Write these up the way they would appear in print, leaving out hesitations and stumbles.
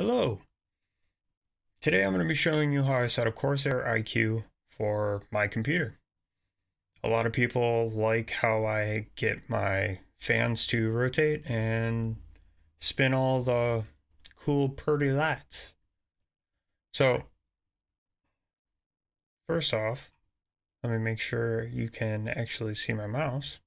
Hello! Today I'm going to be showing you how I set up Corsair iCUE for my computer. A lot of people like how I get my fans to rotate and spin all the cool pretty lights. So first off, let me make sure you can actually see my mouse,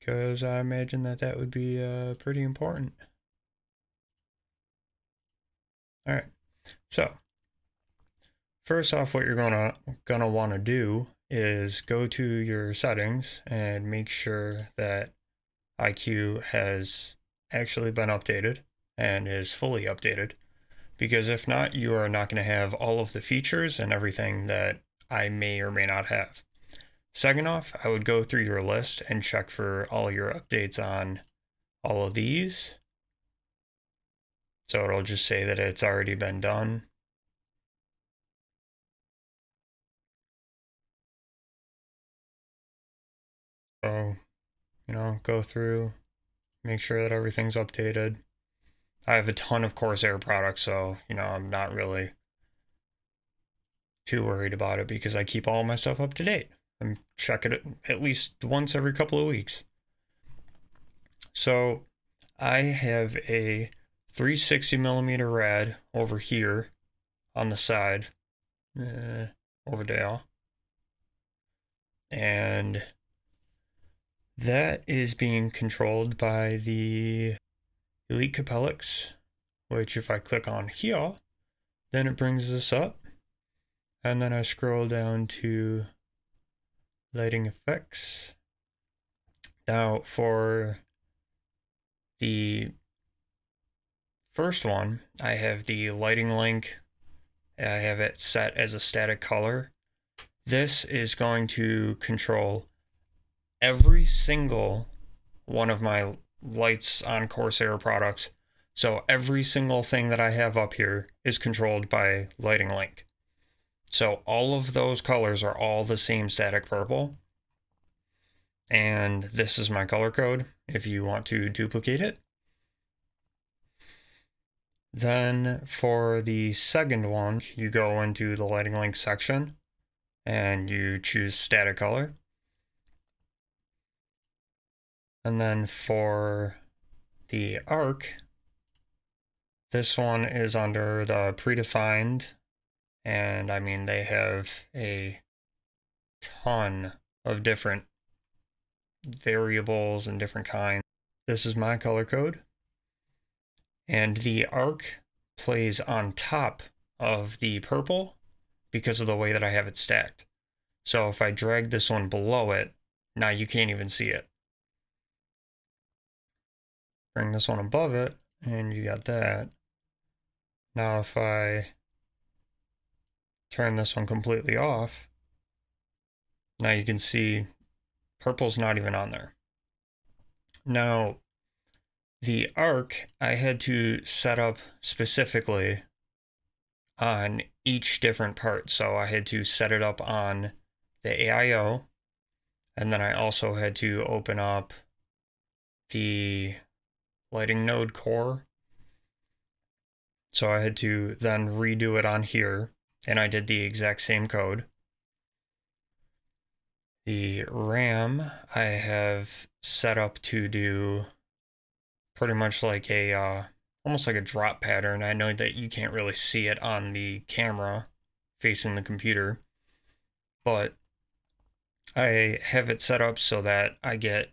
because I imagine that would be pretty important. All right, so first off, what you're gonna want to do is go to your settings and make sure that iCUE has actually been updated and is fully updated, because if not, you are not going to have all of the features and everything that I may or may not have. Second off, I would go through your list and check for all your updates on all of these. So it'll just say that it's already been done. So, go through, make sure that everything's updated. I have a ton of Corsair products, so, I'm not really too worried about it because I keep all my stuff up to date. I check it at least once every couple of weeks. So I have a 360mm rad over here on the side, over there, and that is being controlled by the Elite Capellix, which if I click on here, then it brings this up, and then I scroll down to lighting effects. Now for the first one, I have the lighting link. I have it set as a static color. This is going to control every single one of my lights on Corsair products. So every single thing that I have up here is controlled by lighting link. So all of those colors are all the same static purple. And this is my color code if you want to duplicate it. Then for the second one, you go into the lighting link section and you choose static color. And then for the arc, this one is under the predefined, and I mean, they have a ton of different variables and different kinds. This is my color code. And the arc plays on top of the purple because of the way that I have it stacked. So if I drag this one below it, now you can't even see it. Bring this one above it, and you got that. Now if I turn this one completely off, now you can see purple's not even on there. Now, the arc I had to set up specifically on each different part. So I had to set it up on the AIO, and then I also had to open up the lighting node core. So I had to then redo it on here, and I did the exact same code. The RAM I have set up to do pretty much like a, almost like a drop pattern. I know that you can't really see it on the camera facing the computer, but I have it set up so that I get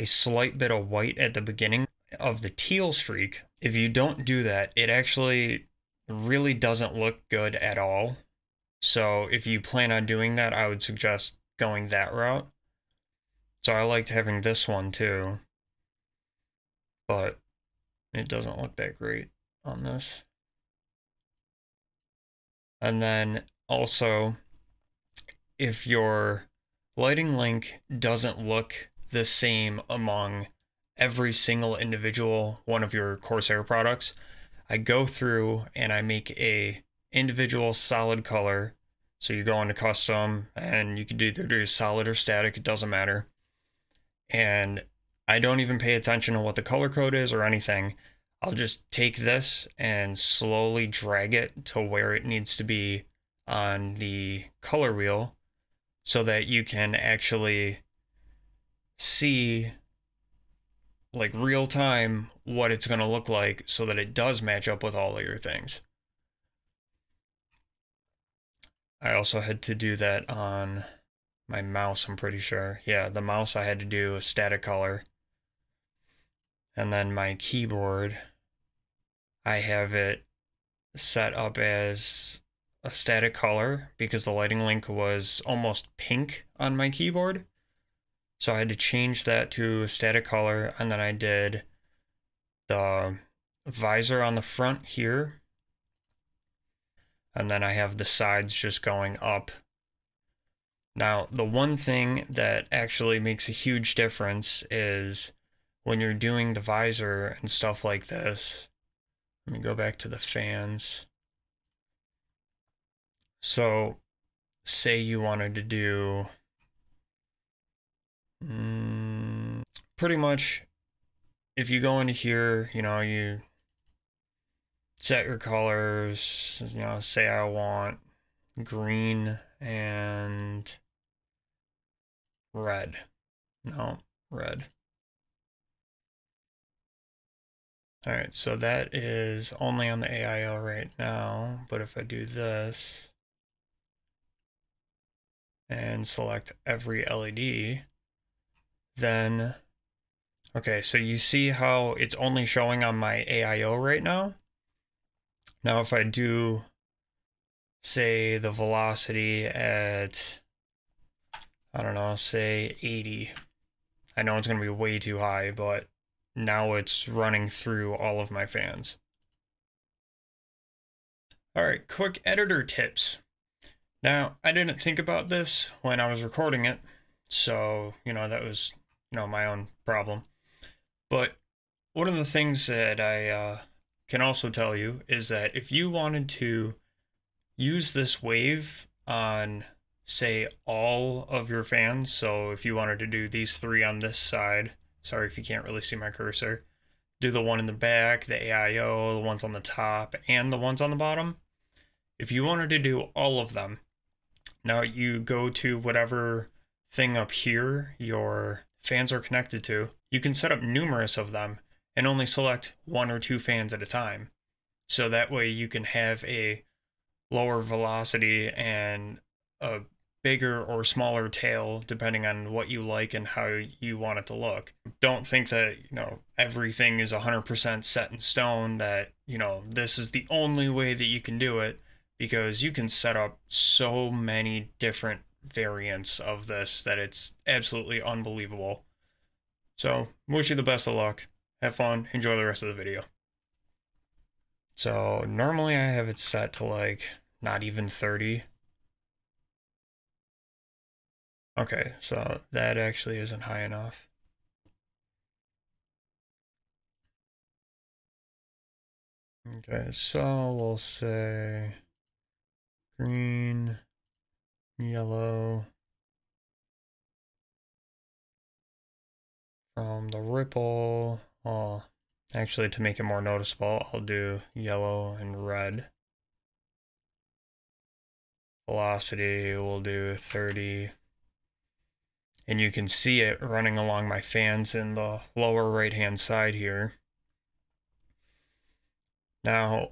a slight bit of white at the beginning of the teal streak. If you don't do that, it actually really doesn't look good at all. So if you plan on doing that, I would suggest going that route. So I liked having this one too, but it doesn't look that great on this. And then also, if your lighting link doesn't look the same among every single individual one of your Corsair products, I go through and I make a individual solid color. So you go into custom, and you can either do solid or static, it doesn't matter. And I don't even pay attention to what the color code is or anything. I'll just take this and slowly drag it to where it needs to be on the color wheel so that you can actually see, like, real time what it's going to look like so that it does match up with all of your things. I also had to do that on my mouse, I'm pretty sure. Yeah, the mouse I had to do a static color. And then my keyboard, I have it set up as a static color because the lighting link was almost pink on my keyboard. So I had to change that to a static color, and then I did the visor on the front here. And then I have the sides just going up. Now, the one thing that actually makes a huge difference is when you're doing the visor and stuff like this. Let me go back to the fans. So, say you wanted to do pretty much, if you go into here, you know, you set your colors, you know, say I want green and red. No, red. All right, so that is only on the AIO right now, but if I do this and select every LED, then, okay, so you see how it's only showing on my AIO right now? Now if I do, say, the velocity at, I don't know, say 80, I know it's going to be way too high, but now it's running through all of my fans. All right, quick editor tips. Now, I didn't think about this when I was recording it, so, you know, that was, you know, my own problem. But one of the things that I can also tell you is that if you wanted to use this wave on, say, all of your fans, so if you wanted to do these three on this side, sorry if you can't really see my cursor, do the one in the back, the AIO, the ones on the top, and the ones on the bottom. If you wanted to do all of them, now you go to whatever thing up here your fans are connected to. You can set up numerous of them and only select one or two fans at a time. So that way you can have a lower velocity and a bigger or smaller tail depending on what you like and how you want it to look. Don't think that, you know, everything is 100% set in stone, that, you know, this is the only way that you can do it, because you can set up so many different variants of this that it's absolutely unbelievable. So wish you the best of luck. Have fun. Enjoy the rest of the video. So normally I have it set to like not even 30. Okay, so that actually isn't high enough. Okay, so we'll say green, yellow, from the ripple. I'll, actually, to make it more noticeable, I'll do yellow and red. Velocity, we'll do 30. And you can see it running along my fans in the lower right hand side here. Now,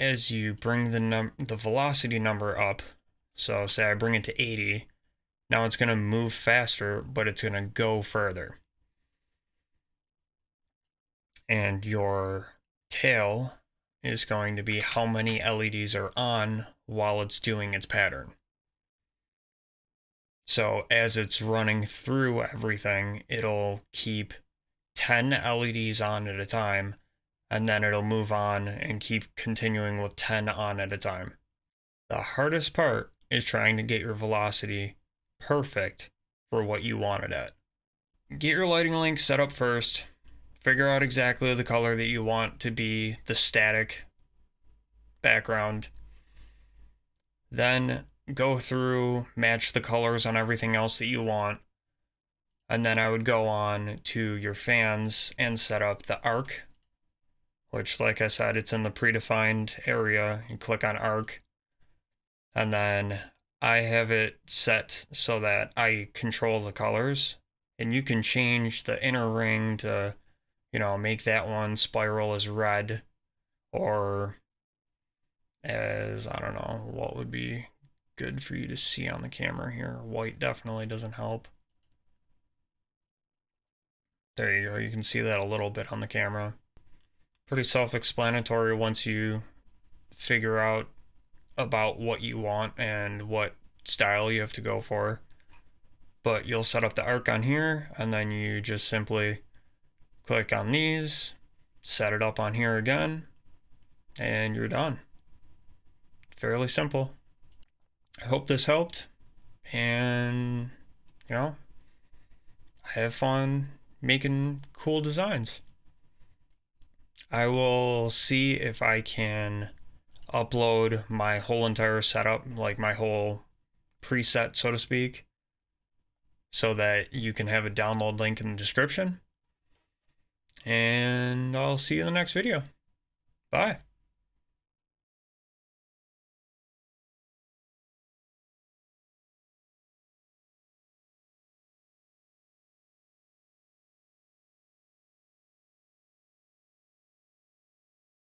as you bring the velocity number up, so say I bring it to 80, now it's going to move faster, but it's going to go further. And your tail is going to be how many LEDs are on while it's doing its pattern. So as it's running through everything, it'll keep 10 LEDs on at a time, and then it'll move on and keep continuing with 10 on at a time. The hardest part is trying to get your velocity perfect for what you want it at. Get your lighting link set up first. Figure out exactly the color that you want to be the static background. Then go through, match the colors on everything else that you want, and then I would go on to your fans and set up the arc which, like I said, it's in the predefined area. You click on arc, and then I have it set so that I control the colors, and you can change the inner ring to, you know, make that one spiral as red, or as, I don't know, what would be good for you to see on the camera here. White definitely doesn't help. There you go, you can see that a little bit on the camera. Pretty self-explanatory once you figure out about what you want and what style you have to go for. But you'll set up the arc on here, and then you just simply click on these, set it up on here again, and you're done. Fairly simple. I hope this helped, and, you know, have fun making cool designs. I will see if I can upload my whole entire setup, like my whole preset, so to speak, so that you can have a download link in the description. And I'll see you in the next video. Bye.